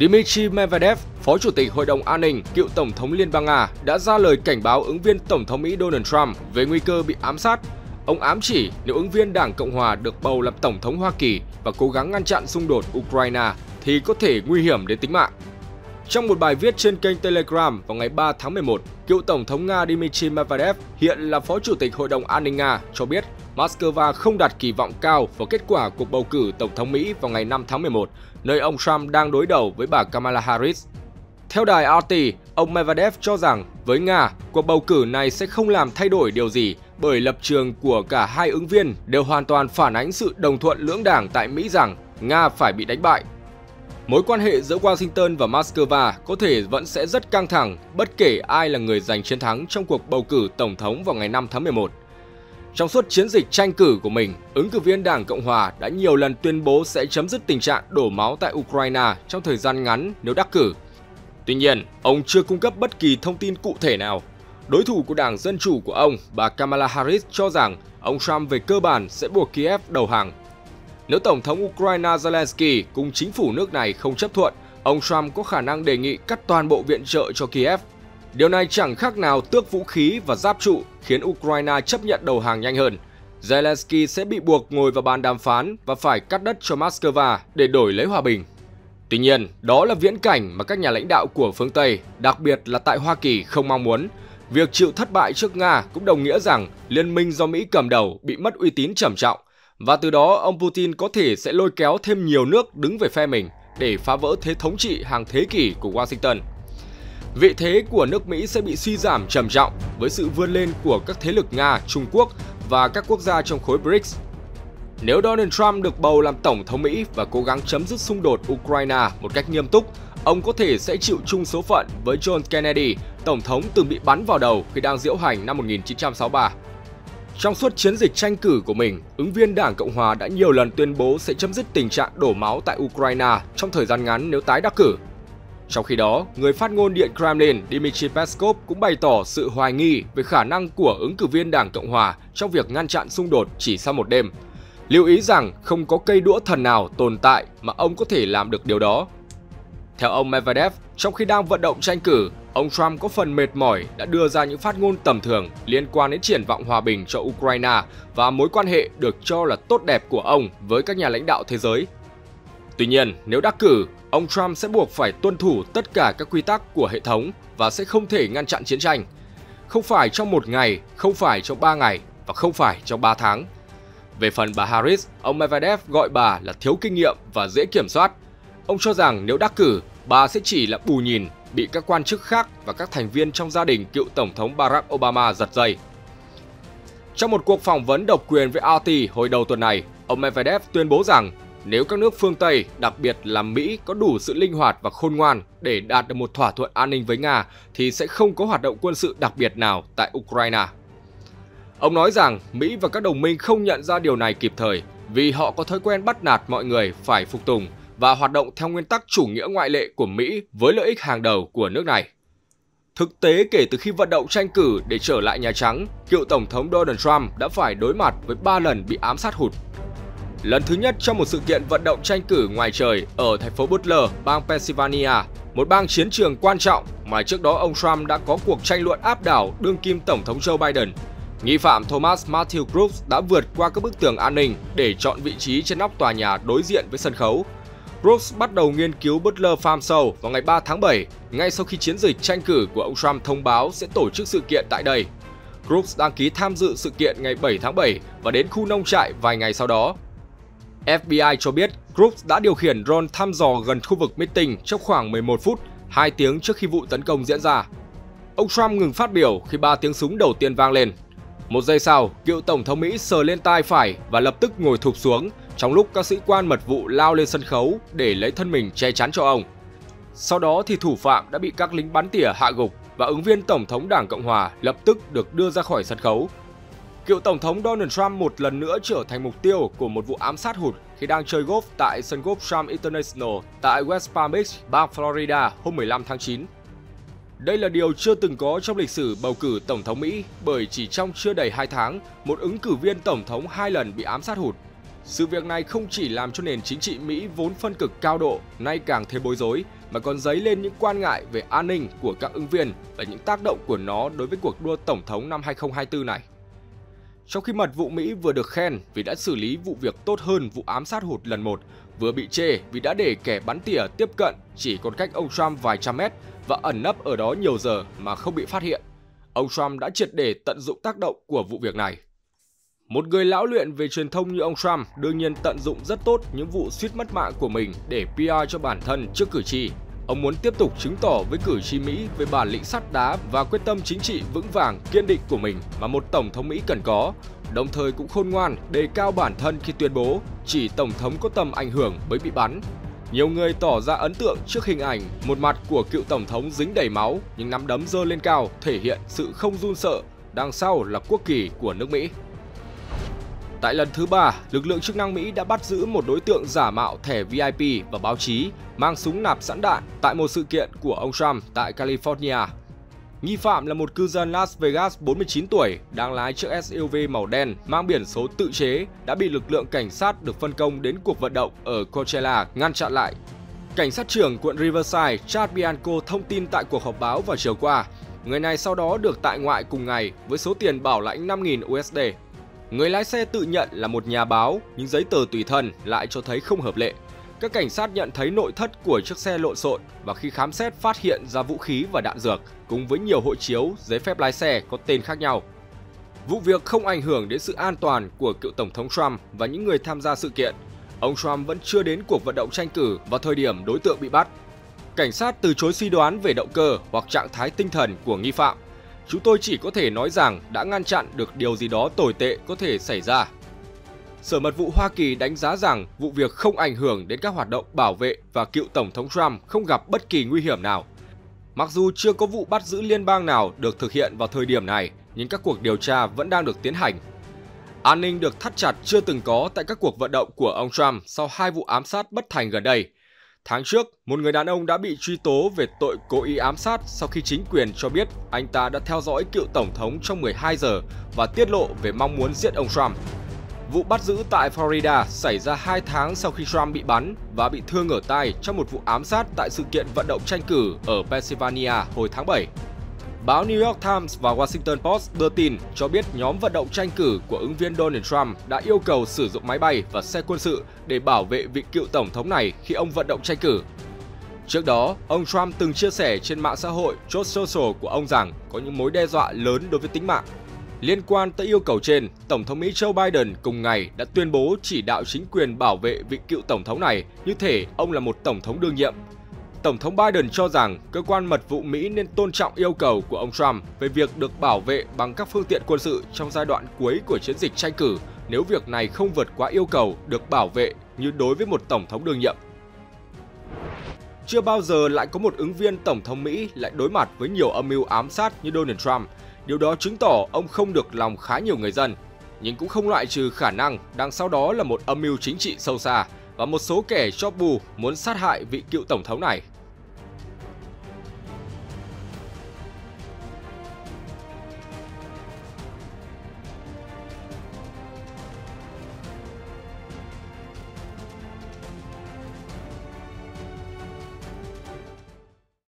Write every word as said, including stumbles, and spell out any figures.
Dmitry Medvedev, Phó Chủ tịch Hội đồng An ninh, cựu Tổng thống Liên bang Nga, đã ra lời cảnh báo ứng viên Tổng thống Mỹ Donald Trump về nguy cơ bị ám sát. Ông ám chỉ nếu ứng viên Đảng Cộng Hòa được bầu làm Tổng thống Hoa Kỳ và cố gắng ngăn chặn xung đột Ukraine thì có thể nguy hiểm đến tính mạng. Trong một bài viết trên kênh Telegram vào ngày ba tháng mười một, cựu Tổng thống Nga Dmitry Medvedev, hiện là Phó Chủ tịch Hội đồng An ninh Nga, cho biết Moscow không đặt kỳ vọng cao vào kết quả cuộc bầu cử Tổng thống Mỹ vào ngày năm tháng mười một, nơi ông Trump đang đối đầu với bà Kamala Harris. Theo đài rờ tê, ông Medvedev cho rằng với Nga, cuộc bầu cử này sẽ không làm thay đổi điều gì bởi lập trường của cả hai ứng viên đều hoàn toàn phản ánh sự đồng thuận lưỡng đảng tại Mỹ rằng Nga phải bị đánh bại. Mối quan hệ giữa Washington và Moscow có thể vẫn sẽ rất căng thẳng bất kể ai là người giành chiến thắng trong cuộc bầu cử Tổng thống vào ngày năm tháng mười một. Trong suốt chiến dịch tranh cử của mình, ứng cử viên Đảng Cộng Hòa đã nhiều lần tuyên bố sẽ chấm dứt tình trạng đổ máu tại Ukraine trong thời gian ngắn nếu đắc cử. Tuy nhiên, ông chưa cung cấp bất kỳ thông tin cụ thể nào. Đối thủ của Đảng Dân Chủ của ông, bà Kamala Harris, cho rằng ông Trump về cơ bản sẽ buộc Kiev đầu hàng. Nếu Tổng thống Ukraine Zelensky cùng chính phủ nước này không chấp thuận, ông Trump có khả năng đề nghị cắt toàn bộ viện trợ cho Kiev. Điều này chẳng khác nào tước vũ khí và giáp trụ, khiến Ukraine chấp nhận đầu hàng nhanh hơn. Zelensky sẽ bị buộc ngồi vào bàn đàm phán và phải cắt đất cho Moscow để đổi lấy hòa bình. Tuy nhiên, đó là viễn cảnh mà các nhà lãnh đạo của phương Tây, đặc biệt là tại Hoa Kỳ, không mong muốn. Việc chịu thất bại trước Nga cũng đồng nghĩa rằng liên minh do Mỹ cầm đầu bị mất uy tín trầm trọng, và từ đó ông Putin có thể sẽ lôi kéo thêm nhiều nước đứng về phe mình để phá vỡ thế thống trị hàng thế kỷ của Washington. Vị thế của nước Mỹ sẽ bị suy giảm trầm trọng với sự vươn lên của các thế lực Nga, Trung Quốc và các quốc gia trong khối BRICS. Nếu Donald Trump được bầu làm Tổng thống Mỹ và cố gắng chấm dứt xung đột Ukraine một cách nghiêm túc, ông có thể sẽ chịu chung số phận với John Kennedy, Tổng thống từng bị bắn vào đầu khi đang diễu hành năm một nghìn chín trăm sáu mươi ba. Trong suốt chiến dịch tranh cử của mình, ứng viên Đảng Cộng Hòa đã nhiều lần tuyên bố sẽ chấm dứt tình trạng đổ máu tại Ukraine trong thời gian ngắn nếu tái đắc cử. Trong khi đó, người phát ngôn Điện Kremlin Dmitry Peskov cũng bày tỏ sự hoài nghi về khả năng của ứng cử viên Đảng Cộng Hòa trong việc ngăn chặn xung đột chỉ sau một đêm. Lưu ý rằng không có cây đũa thần nào tồn tại mà ông có thể làm được điều đó. Theo ông Medvedev, trong khi đang vận động tranh cử, ông Trump có phần mệt mỏi đã đưa ra những phát ngôn tầm thường liên quan đến triển vọng hòa bình cho Ukraine và mối quan hệ được cho là tốt đẹp của ông với các nhà lãnh đạo thế giới. Tuy nhiên, nếu đắc cử, ông Trump sẽ buộc phải tuân thủ tất cả các quy tắc của hệ thống và sẽ không thể ngăn chặn chiến tranh. Không phải trong một ngày, không phải trong ba ngày và không phải trong ba tháng. Về phần bà Harris, ông Medvedev gọi bà là thiếu kinh nghiệm và dễ kiểm soát. Ông cho rằng nếu đắc cử, bà sẽ chỉ là bù nhìn, bị các quan chức khác và các thành viên trong gia đình cựu Tổng thống Barack Obama giật dây. Trong một cuộc phỏng vấn độc quyền với rờ tê hồi đầu tuần này, ông Medvedev tuyên bố rằng nếu các nước phương Tây, đặc biệt là Mỹ, có đủ sự linh hoạt và khôn ngoan để đạt được một thỏa thuận an ninh với Nga thì sẽ không có hoạt động quân sự đặc biệt nào tại Ukraine. Ông nói rằng Mỹ và các đồng minh không nhận ra điều này kịp thời vì họ có thói quen bắt nạt mọi người phải phục tùng và hoạt động theo nguyên tắc chủ nghĩa ngoại lệ của Mỹ với lợi ích hàng đầu của nước này. Thực tế, kể từ khi vận động tranh cử để trở lại Nhà Trắng, cựu Tổng thống Donald Trump đã phải đối mặt với ba lần bị ám sát hụt. Lần thứ nhất trong một sự kiện vận động tranh cử ngoài trời ở thành phố Butler, bang Pennsylvania, một bang chiến trường quan trọng mà trước đó ông Trump đã có cuộc tranh luận áp đảo đương kim Tổng thống Joe Biden. Nghi phạm Thomas Matthew Crooks đã vượt qua các bức tường an ninh để chọn vị trí trên nóc tòa nhà đối diện với sân khấu. Crooks bắt đầu nghiên cứu Butler Farm Show vào ngày ba tháng bảy, ngay sau khi chiến dịch tranh cử của ông Trump thông báo sẽ tổ chức sự kiện tại đây. Crooks đăng ký tham dự sự kiện ngày bảy tháng bảy và đến khu nông trại vài ngày sau đó. ép bê i cho biết Crooks đã điều khiển drone thăm dò gần khu vực meeting trong khoảng mười một phút, hai tiếng trước khi vụ tấn công diễn ra. Ông Trump ngừng phát biểu khi ba tiếng súng đầu tiên vang lên. Một giây sau, cựu Tổng thống Mỹ sờ lên tai phải và lập tức ngồi thụp xuống, trong lúc các sĩ quan mật vụ lao lên sân khấu để lấy thân mình che chắn cho ông. Sau đó thì thủ phạm đã bị các lính bắn tỉa hạ gục và ứng viên Tổng thống Đảng Cộng Hòa lập tức được đưa ra khỏi sân khấu. Cựu Tổng thống Donald Trump một lần nữa trở thành mục tiêu của một vụ ám sát hụt khi đang chơi golf tại sân golf Trump International tại West Palm Beach, bang Florida hôm mười lăm tháng chín. Đây là điều chưa từng có trong lịch sử bầu cử Tổng thống Mỹ bởi chỉ trong chưa đầy hai tháng, một ứng cử viên Tổng thống hai lần bị ám sát hụt. Sự việc này không chỉ làm cho nền chính trị Mỹ vốn phân cực cao độ nay càng thêm bối rối, mà còn dấy lên những quan ngại về an ninh của các ứng viên và những tác động của nó đối với cuộc đua Tổng thống năm hai không hai tư này. Trong khi mật vụ Mỹ vừa được khen vì đã xử lý vụ việc tốt hơn vụ ám sát hụt lần một, vừa bị chê vì đã để kẻ bắn tỉa tiếp cận chỉ còn cách ông Trump vài trăm mét và ẩn nấp ở đó nhiều giờ mà không bị phát hiện, ông Trump đã triệt để tận dụng tác động của vụ việc này. Một người lão luyện về truyền thông như ông Trump đương nhiên tận dụng rất tốt những vụ suýt mất mạng của mình để pê e rờ cho bản thân trước cử tri. Ông muốn tiếp tục chứng tỏ với cử tri Mỹ về bản lĩnh sắt đá và quyết tâm chính trị vững vàng, kiên định của mình mà một Tổng thống Mỹ cần có, đồng thời cũng khôn ngoan đề cao bản thân khi tuyên bố chỉ Tổng thống có tầm ảnh hưởng mới bị bắn. Nhiều người tỏ ra ấn tượng trước hình ảnh một mặt của cựu Tổng thống dính đầy máu nhưng nắm đấm giơ lên cao thể hiện sự không run sợ, đằng sau là quốc kỳ của nước Mỹ. Tại lần thứ ba, lực lượng chức năng Mỹ đã bắt giữ một đối tượng giả mạo thẻ vi ai pi và báo chí mang súng nạp sẵn đạn tại một sự kiện của ông Trump tại California. Nghi phạm là một cư dân Las Vegas bốn mươi chín tuổi đang lái chiếc ét u vê màu đen mang biển số tự chế đã bị lực lượng cảnh sát được phân công đến cuộc vận động ở Coachella ngăn chặn lại. Cảnh sát trưởng quận Riverside Chad Bianco thông tin tại cuộc họp báo vào chiều qua, người này sau đó được tại ngoại cùng ngày với số tiền bảo lãnh năm nghìn đô la. Người lái xe tự nhận là một nhà báo, nhưng giấy tờ tùy thân lại cho thấy không hợp lệ. Các cảnh sát nhận thấy nội thất của chiếc xe lộn xộn và khi khám xét phát hiện ra vũ khí và đạn dược, cùng với nhiều hộ chiếu, giấy phép lái xe có tên khác nhau. Vụ việc không ảnh hưởng đến sự an toàn của cựu Tổng thống Trump và những người tham gia sự kiện. Ông Trump vẫn chưa đến cuộc vận động tranh cử vào thời điểm đối tượng bị bắt. Cảnh sát từ chối suy đoán về động cơ hoặc trạng thái tinh thần của nghi phạm. Chúng tôi chỉ có thể nói rằng đã ngăn chặn được điều gì đó tồi tệ có thể xảy ra. Sở Mật vụ Hoa Kỳ đánh giá rằng vụ việc không ảnh hưởng đến các hoạt động bảo vệ và cựu Tổng thống Trump không gặp bất kỳ nguy hiểm nào. Mặc dù chưa có vụ bắt giữ liên bang nào được thực hiện vào thời điểm này, nhưng các cuộc điều tra vẫn đang được tiến hành. An ninh được thắt chặt chưa từng có tại các cuộc vận động của ông Trump sau hai vụ ám sát bất thành gần đây. Tháng trước, một người đàn ông đã bị truy tố về tội cố ý ám sát sau khi chính quyền cho biết anh ta đã theo dõi cựu Tổng thống trong mười hai giờ và tiết lộ về mong muốn giết ông Trump. Vụ bắt giữ tại Florida xảy ra hai tháng sau khi Trump bị bắn và bị thương ở tay trong một vụ ám sát tại sự kiện vận động tranh cử ở Pennsylvania hồi tháng bảy. Báo New York Times và Washington Post đưa tin cho biết nhóm vận động tranh cử của ứng viên Donald Trump đã yêu cầu sử dụng máy bay và xe quân sự để bảo vệ vị cựu Tổng thống này khi ông vận động tranh cử. Trước đó, ông Trump từng chia sẻ trên mạng xã hội Truth Social của ông rằng có những mối đe dọa lớn đối với tính mạng. Liên quan tới yêu cầu trên, Tổng thống Mỹ Joe Biden cùng ngày đã tuyên bố chỉ đạo chính quyền bảo vệ vị cựu Tổng thống này như thể ông là một Tổng thống đương nhiệm. Tổng thống Biden cho rằng cơ quan mật vụ Mỹ nên tôn trọng yêu cầu của ông Trump về việc được bảo vệ bằng các phương tiện quân sự trong giai đoạn cuối của chiến dịch tranh cử nếu việc này không vượt quá yêu cầu được bảo vệ như đối với một Tổng thống đương nhiệm. Chưa bao giờ lại có một ứng viên Tổng thống Mỹ lại đối mặt với nhiều âm mưu ám sát như Donald Trump. Điều đó chứng tỏ ông không được lòng khá nhiều người dân, nhưng cũng không loại trừ khả năng đằng sau đó là một âm mưu chính trị sâu xa và một số kẻ chóp bu muốn sát hại vị cựu Tổng thống này.